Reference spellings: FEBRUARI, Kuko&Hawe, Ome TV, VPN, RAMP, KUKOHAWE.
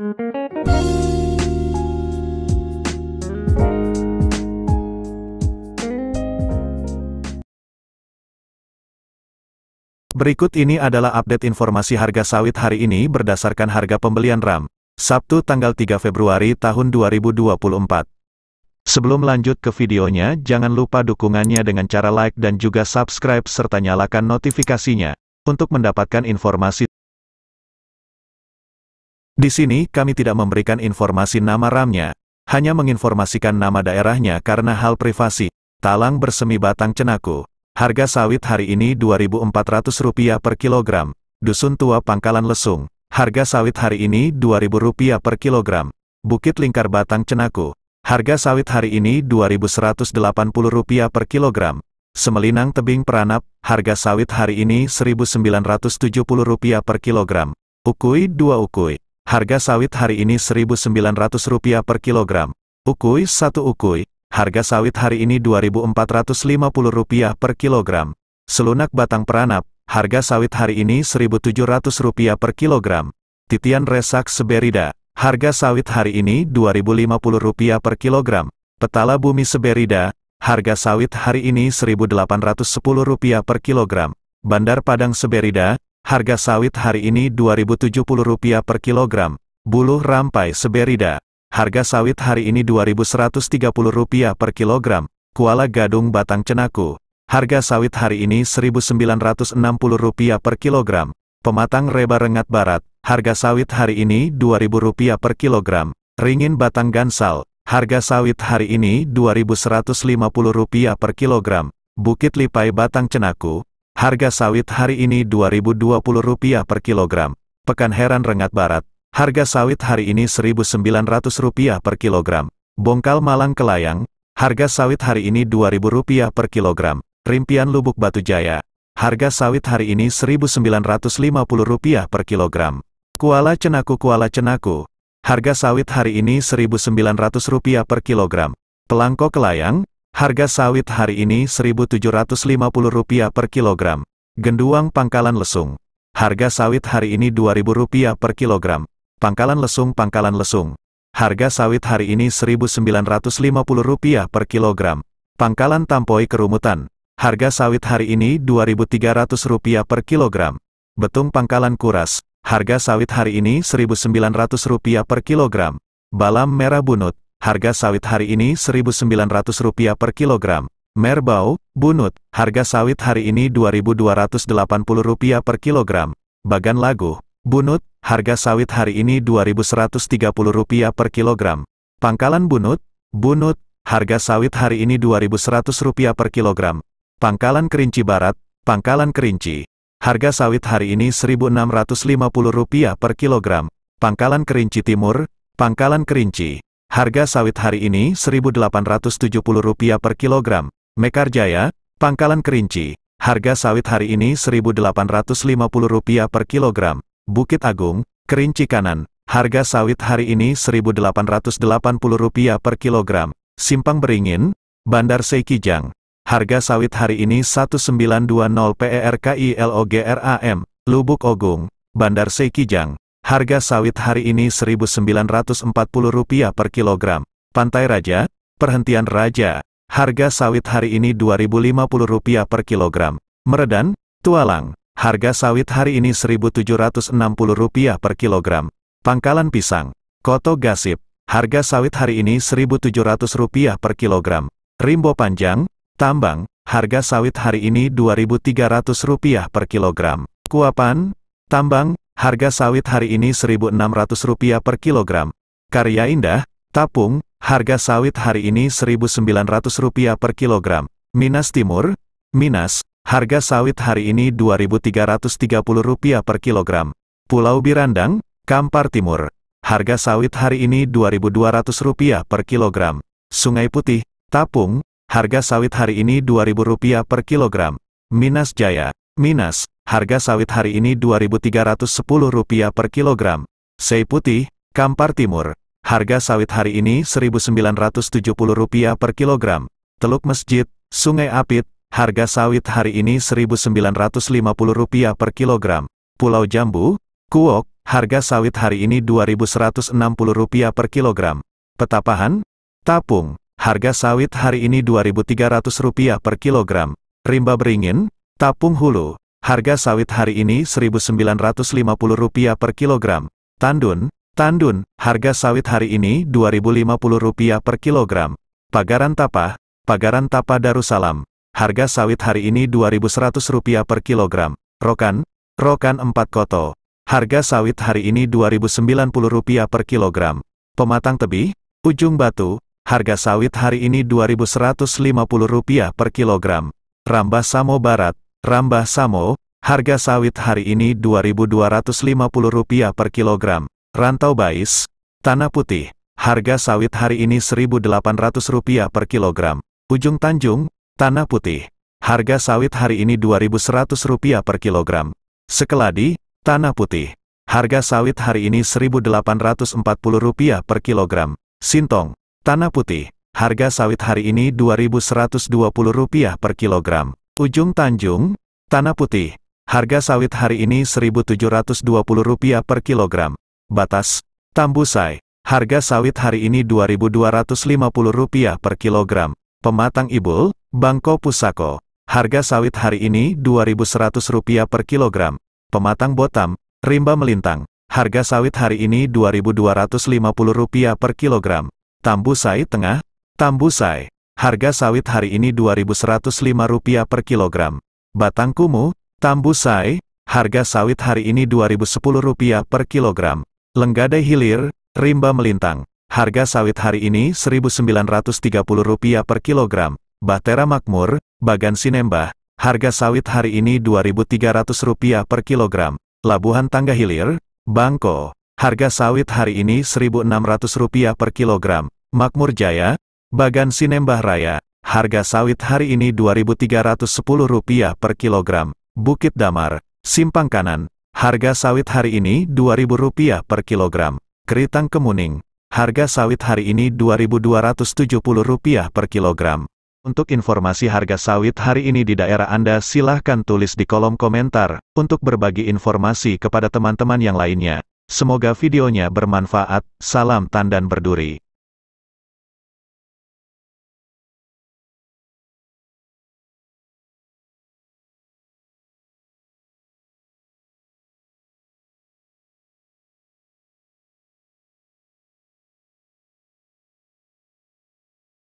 Berikut ini adalah update informasi harga sawit hari ini berdasarkan harga pembelian RAM, Sabtu tanggal 3 Februari tahun 2024. Sebelum lanjut ke videonya, jangan lupa dukungannya dengan cara like dan juga subscribe serta nyalakan notifikasinya, untuk mendapatkan informasi. Di sini kami tidak memberikan informasi nama RAM-nya, hanya menginformasikan nama daerahnya karena hal privasi. Talang bersemi batang cenaku. Harga sawit hari ini Rp2.400 per kilogram. Dusun Tua Pangkalan Lesung. Harga sawit hari ini Rp2.000 per kilogram. Bukit Lingkar Batang Cenaku. Harga sawit hari ini Rp2.180 per kilogram. Semelinang Tebing Peranap. Harga sawit hari ini Rp1.970 per kilogram. Ukui Dua Ukui. Harga sawit hari ini Rp1.900 per kilogram. Ukui Satu Ukui. Harga sawit hari ini Rp2.450 per kilogram. Selunak Batang Peranap, harga sawit hari ini Rp1.700 per kilogram. Titian Resak Seberida, harga sawit hari ini Rp2.050 per kilogram. Petala Bumi Seberida, harga sawit hari ini Rp1.810 per kilogram. Bandar Padang Seberida, harga sawit hari ini Rp2.070 per kilogram. Buluh Rampai Seberida, harga sawit hari ini Rp2.130 per kilogram. Kuala Gadung Batang Cenaku, harga sawit hari ini Rp1.960 per kilogram. Pematang Reba Rengat Barat, harga sawit hari ini Rp2.000 per kilogram. Ringin Batang Gansal, harga sawit hari ini Rp2.150 per kilogram. Bukit Lipai Batang Cenaku, harga sawit hari ini Rp2.020 per kilogram. Pekan Heran Rengat Barat, harga sawit hari ini Rp1.900 per kilogram. Bongkal Malang Kelayang, harga sawit hari ini Rp2.000 per kilogram. Rimpian Lubuk Batu Jaya, harga sawit hari ini Rp1.950 per kilogram. Kuala Cenaku, harga sawit hari ini Rp1.900 per kilogram. Pelangko Kelayang, harga sawit hari ini Rp1.750 per kilogram. Genduang Pangkalan Lesung, harga sawit hari ini Rp2.000 per kilogram. Pangkalan Lesung, harga sawit hari ini Rp1.950 per kilogram. Pangkalan Tampoi Kerumutan, harga sawit hari ini Rp2.300 per kilogram. Betung Pangkalan Kuras, harga sawit hari ini Rp1.900 per kilogram. Balam Merah Bunut, harga sawit hari ini Rp1.900 per kilogram. Merbau Bunut, harga sawit hari ini Rp2.280 per kilogram. Bagan Lagu Bunut, harga sawit hari ini Rp2.130 per kilogram. Pangkalan Bunut, harga sawit hari ini Rp2.100 per kilogram. Pangkalan Kerinci Barat, Pangkalan Kerinci, harga sawit hari ini Rp1.650 per kilogram. Pangkalan Kerinci Timur, Pangkalan Kerinci, harga sawit hari ini Rp1.870 per kilogram. Mekarjaya, Pangkalan Kerinci, harga sawit hari ini Rp1.850 per kilogram. Bukit Agung, Kerinci Kanan, harga sawit hari ini Rp1.880 per kilogram. Simpang Beringin, Bandar Seikijang, harga sawit hari ini Rp1.920 per kilogram. Lubuk Ogung, Bandar Seikijang, harga sawit hari ini Rp1.940 per kilogram. Pantai Raja, Perhentian Raja, harga sawit hari ini Rp2.050 per kilogram. Meredan, Tualang, harga sawit hari ini Rp1.760 per kilogram. Pangkalan Pisang, Koto Gasip, harga sawit hari ini Rp1.700 per kilogram. Rimbo Panjang, Tambang, harga sawit hari ini Rp2.300 per kilogram. Kuapan, Tambang, harga sawit hari ini Rp1.600 per kilogram. Karya Indah, Tapung, harga sawit hari ini Rp1.900 per kilogram. Minas Timur, Minas, harga sawit hari ini Rp2.330 per kilogram. Pulau Birandang, Kampar Timur, harga sawit hari ini Rp2.200 per kilogram. Sungai Putih, Tapung, harga sawit hari ini Rp2.000 per kilogram. Minas Jaya, Minas, harga sawit hari ini Rp2.310 per kilogram. Sei Putih, Kampar Timur, harga sawit hari ini Rp1.970 per kilogram. Teluk Mesjid, Sungai Apit, harga sawit hari ini Rp1.950 per kilogram. Pulau Jambu, Kuok, Harga sawit hari ini Rp2.160 per kilogram. Petapahan, Tapung, harga sawit hari ini Rp2.300 per kilogram. Rimba beringin, Tapung hulu, harga sawit hari ini Rp1.950 per kilogram. Tandun, harga sawit hari ini Rp2.050 per kilogram. Pagaran Tapa Darussalam, harga sawit hari ini Rp2.100 per kilogram. Rokan 4 Koto, harga sawit hari ini Rp2.090 per kilogram. Pematang Tebi, Ujung Batu, harga sawit hari ini Rp2.150 per kilogram. Rambah Samo Barat, harga sawit hari ini Rp2.250 per kilogram. Rantau Bais, Tanah Putih, harga sawit hari ini Rp1.800 per kilogram. Ujung Tanjung, Tanah Putih, harga sawit hari ini Rp2.100 per kilogram. Sekeladi, Tanah Putih, harga sawit hari ini Rp1.840 per kilogram. Sintong, Tanah Putih, harga sawit hari ini Rp2.120 per kilogram. Ujung Tanjung, Tanah Putih, harga sawit hari ini Rp1.720 per kilogram. Batas, Tambusai, harga sawit hari ini Rp2.250 per kilogram. Pematang Ibul, Bangko Pusako, harga sawit hari ini Rp2.100 per kilogram. Pematang Botam, Rimba Melintang, harga sawit hari ini Rp2.250 per kilogram. Tambusai Tengah, Tambusai, harga sawit hari ini Rp2.105 per kilogram. Batang Kumu, Tambusai, harga sawit hari ini Rp2.010 per kilogram. Lenggadai Hilir, Rimba Melintang, harga sawit hari ini Rp1.930 per kilogram. Bahtera Makmur, Bagan Sinembah, harga sawit hari ini Rp2.300 per kilogram. Labuhan Tangga Hilir, Bangko, harga sawit hari ini Rp1.600 per kilogram. Makmur Jaya, Bagan Sinembah Raya, harga sawit hari ini Rp2.310 per kilogram. Bukit Damar, Simpang Kanan, harga sawit hari ini Rp2.000 per kilogram. Keritang Kemuning, harga sawit hari ini Rp2.270 per kilogram. Untuk informasi harga sawit hari ini di daerah Anda silahkan tulis di kolom komentar, untuk berbagi informasi kepada teman-teman yang lainnya. Semoga videonya bermanfaat, salam tandan berduri.